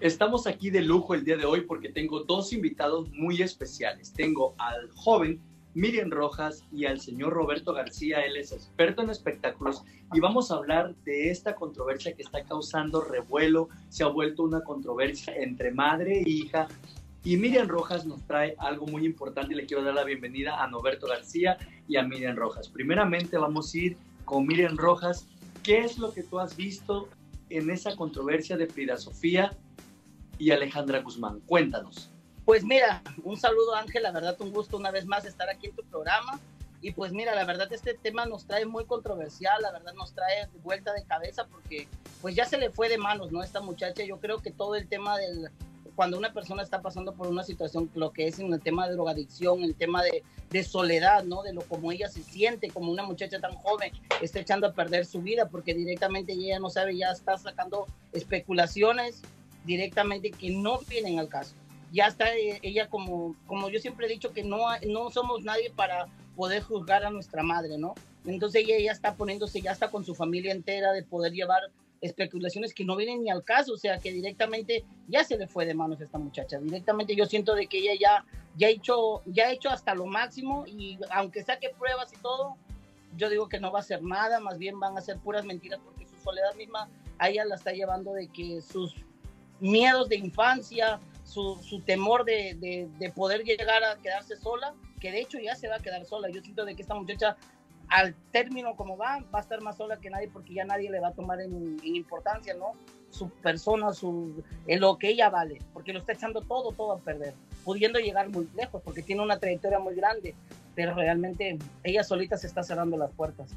Estamos aquí de lujo el día de hoy porque tengo dos invitados muy especiales. Tengo al joven Miriam Rojas y al señor Roberto García. Él es experto en espectáculos y vamos a hablar de esta controversia que está causando revuelo. Se ha vuelto una controversia entre madre e hija. Y Miriam Rojas nos trae algo muy importante y le quiero dar la bienvenida a Norberto García y a Miriam Rojas. Primeramente vamos a ir con Miriam Rojas. ¿Qué es lo que tú has visto en esa controversia de Frida Sofía y Alejandra Guzmán? Cuéntanos. Pues mira, un saludo, Ángel, la verdad un gusto una vez más estar aquí en tu programa. Y pues mira, la verdad este tema nos trae muy controversial, la verdad nos trae vuelta de cabeza porque pues ya se le fue de manos, ¿no? Esta muchacha, yo creo que todo el tema del... Cuando una persona está pasando por una situación, lo que es en el tema de drogadicción, el tema de soledad, ¿no? De lo como ella se siente, como una muchacha tan joven, está echando a perder su vida porque directamente ella no sabe, ya está sacando especulaciones directamente que no vienen al caso. Ya está ella como yo siempre he dicho que no somos nadie para poder juzgar a nuestra madre, ¿no? Entonces ella ya está poniéndose, ya está con su familia entera de poder llevar especulaciones que no vienen ni al caso, o sea que directamente ya se le fue de manos a esta muchacha. Directamente yo siento de que ella ya ha hecho hasta lo máximo y aunque saque pruebas y todo, yo digo que no va a hacer nada, más bien van a ser puras mentiras porque su soledad misma a ella la está llevando de que sus miedos de infancia, su temor de poder llegar a quedarse sola, que de hecho ya se va a quedar sola. Yo siento de que esta muchacha al término como va a estar más sola que nadie porque ya nadie le va a tomar en importancia, ¿no? Su persona, lo que ella vale, porque lo está echando todo a perder, pudiendo llegar muy lejos porque tiene una trayectoria muy grande, pero realmente ella solita se está cerrando las puertas.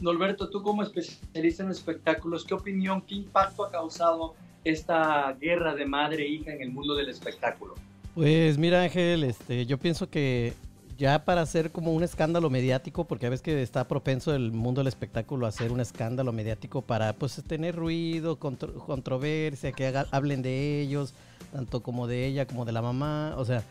Norberto, tú como especialista en espectáculos, ¿qué opinión, qué impacto ha causado esta guerra de madre e hija en el mundo del espectáculo? Pues mira, Ángel, yo pienso que ya para hacer como un escándalo mediático, porque a veces que está propenso el mundo del espectáculo a hacer un escándalo mediático para pues tener ruido, controversia, que hablen de ellos, tanto como de ella como de la mamá. O sea,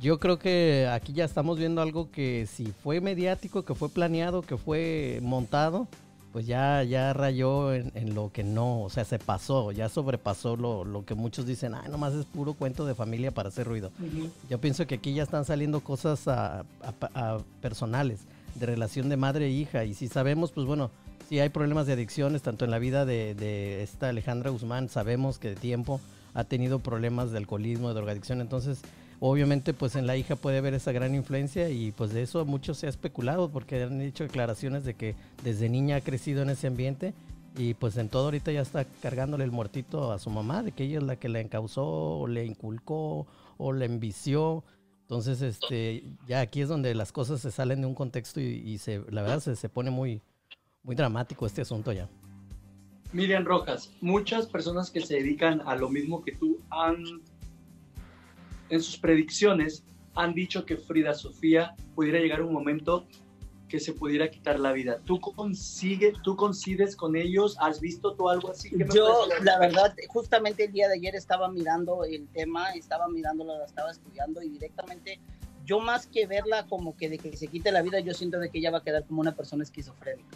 yo creo que aquí ya estamos viendo algo que si fue mediático, que fue planeado, que fue montado, pues ya rayó en lo que no, o sea, se pasó, ya sobrepasó lo que muchos dicen, ay, nomás es puro cuento de familia para hacer ruido. Uh-huh. Yo pienso que aquí ya están saliendo cosas a personales, de relación de madre e hija, y si sabemos, pues bueno, si hay problemas de adicciones, tanto en la vida de esta Alejandra Guzmán, sabemos que de tiempo ha tenido problemas de alcoholismo, de drogadicción, entonces obviamente pues en la hija puede haber esa gran influencia y pues de eso mucho se ha especulado porque han hecho declaraciones de que desde niña ha crecido en ese ambiente y pues en todo ahorita ya está cargándole el muertito a su mamá, de que ella es la que le encausó o le inculcó o le envició. Entonces ya aquí es donde las cosas se salen de un contexto y la verdad se pone muy, muy dramático este asunto ya. Miriam Rojas, muchas personas que se dedican a lo mismo que tú en sus predicciones han dicho que Frida Sofía pudiera llegar un momento que se pudiera quitar la vida. ¿Tú coincides con ellos? ¿Has visto tú algo así? Yo, la verdad, justamente el día de ayer estaba mirando el tema, estaba estudiando y directamente yo más que verla como que de que se quite la vida, yo siento de que ella va a quedar como una persona esquizofrénica,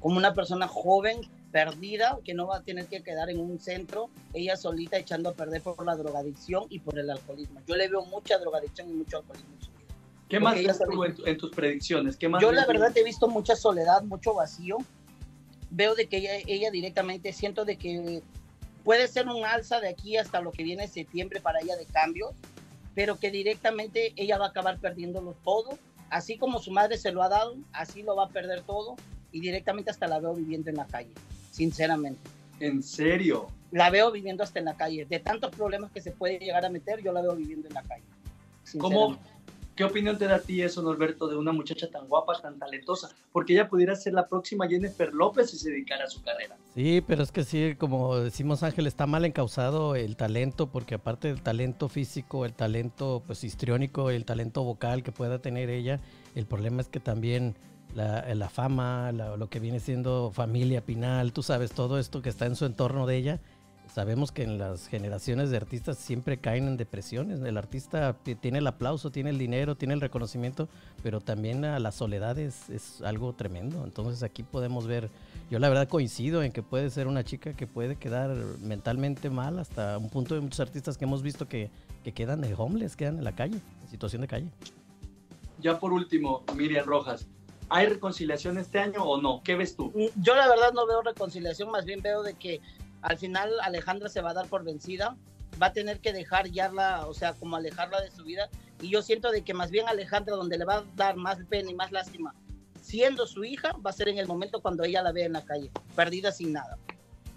como una persona joven, perdida, que no va a tener que quedar en un centro, ella solita echando a perder por la drogadicción y por el alcoholismo. Yo le veo mucha drogadicción y mucho alcoholismo en su vida. ¿Qué más ves tú en tus predicciones? ¿Qué más? Yo la verdad he visto mucha soledad, mucho vacío. Veo de que ella directamente siento de que puede ser un alza de aquí hasta lo que viene septiembre para ella de cambio, pero que directamente ella va a acabar perdiéndolo todo, así como su madre se lo ha dado, así lo va a perder todo, y directamente hasta la veo viviendo en la calle, sinceramente. ¿En serio? La veo viviendo hasta en la calle, de tantos problemas que se puede llegar a meter, yo la veo viviendo en la calle. ¿Cómo? ¿Qué opinión te da a ti eso, Norberto, de una muchacha tan guapa, tan talentosa? Porque ella pudiera ser la próxima Jennifer López si se dedicara a su carrera. Sí, pero es que sí, como decimos, Ángel, está mal encauzado el talento, porque aparte del talento físico, el talento pues histriónico, el talento vocal que pueda tener ella, el problema es que también la fama, lo que viene siendo Familia Pinal, tú sabes, todo esto que está en su entorno de ella. Sabemos que en las generaciones de artistas siempre caen en depresiones. El artista tiene el aplauso, tiene el dinero, tiene el reconocimiento, pero también la soledad es algo tremendo. Entonces aquí podemos ver Yo la verdad coincido en que puede ser una chica que puede quedar mentalmente mal hasta un punto de muchos artistas que hemos visto que quedan de homeless, quedan en la calle, en situación de calle. Ya por último, Miriam Rojas, ¿hay reconciliación este año o no? ¿Qué ves tú? Yo la verdad no veo reconciliación, más bien veo de que al final Alejandra se va a dar por vencida, va a tener que dejar ya la, o sea, como alejarla de su vida, y yo siento de que más bien Alejandra, donde le va a dar más pena y más lástima, siendo su hija, va a ser en el momento cuando ella la vea en la calle, perdida sin nada.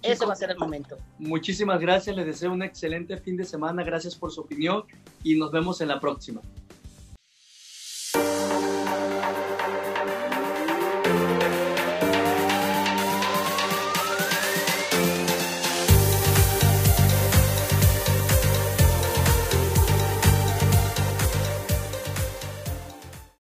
Ese va a ser el momento. Muchísimas gracias, les deseo un excelente fin de semana, gracias por su opinión y nos vemos en la próxima.